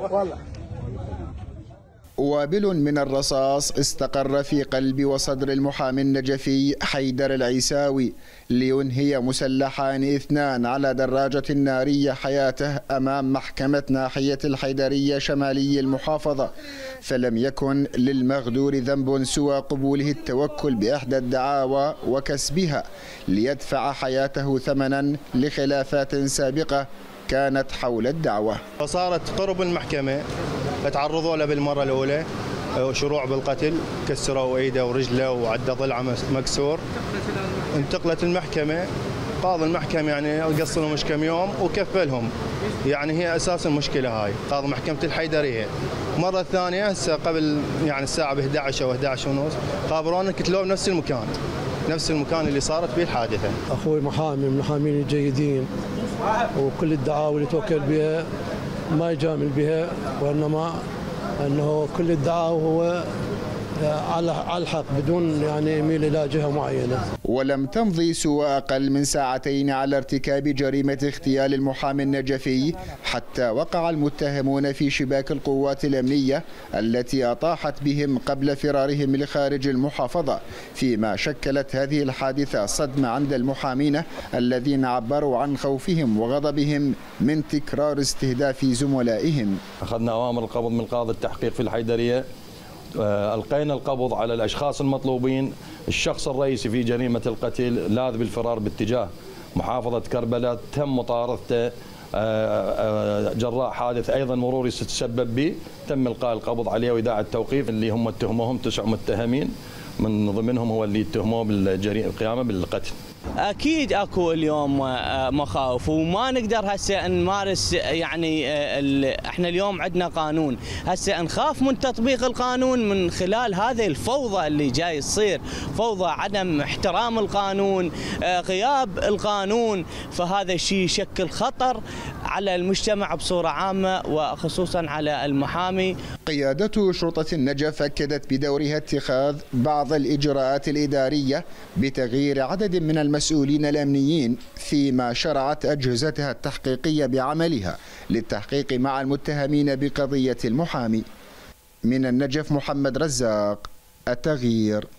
والله. وابل من الرصاص استقر في قلب وصدر المحامي النجفي حيدر العيساوي لينهي مسلحان اثنان على دراجة نارية حياته أمام محكمة ناحية الحيدرية شمالي المحافظة، فلم يكن للمغدور ذنب سوى قبوله التوكل بإحدى الدعاوى وكسبها ليدفع حياته ثمنا لخلافات سابقة كانت حول الدعوة. فصارت قرب المحكمة تعرضوا له بالمرة الأولى شروع بالقتل، كسروا إيده ورجله وعدى ضلعه مكسور. انتقلت المحكمة، قاضي المحكمة يعني قص لهم كم يوم وكفلهم، يعني هي أساس المشكلة هاي قاضي محكمة الحيدرية. مرة ثانية هسه قبل يعني الساعة ب11 أو 11:30 خابرونا كتلوه بنفس المكان، نفس المكان اللي صارت به الحادثة. أخوي محامي من المحامين الجيدين، وكل الدعاوى اللي توكل بها ما يجامل بها، وانما انه كل الدعاوى هو على الحق بدون يعني يميل الى جهه معينه. ولم تمضي سوى اقل من ساعتين على ارتكاب جريمه اغتيال المحامي النجفي حتى وقع المتهمون في شباك القوات الامنيه التي اطاحت بهم قبل فرارهم لخارج المحافظه، فيما شكلت هذه الحادثه صدمه عند المحامين الذين عبروا عن خوفهم وغضبهم من تكرار استهداف زملائهم. اخذنا اوامر القبض من قاضي التحقيق في الحيدريه، ألقينا القبض على الأشخاص المطلوبين. الشخص الرئيسي في جريمة القتل لاذ بالفرار باتجاه محافظة كربلاء، تم مطاردته جراء حادث أيضا مروري تسبب به، تم إلقاء القبض عليه وإيداع التوقيف. اللي هم اتهموهم 9 متهمين، من ضمنهم هو اللي اتهموه بالقيامة بالقتل. أكيد أكو اليوم مخاوف، وما نقدر هسه نمارس يعني إحنا اليوم عندنا قانون، هسه نخاف من تطبيق القانون من خلال هذه الفوضى اللي جاي تصير، فوضى عدم احترام القانون، غياب القانون، فهذا الشيء يشكل خطر على المجتمع بصورة عامة وخصوصا على المحامي. قيادة شرطة النجف أكدت بدورها اتخاذ بعض الإجراءات الإدارية بتغيير عدد من المسؤولين الأمنيين، فيما شرعت أجهزتها التحقيقية بعملها للتحقيق مع المتهمين بقضية المحامي. من النجف محمد رزاق، التغيير.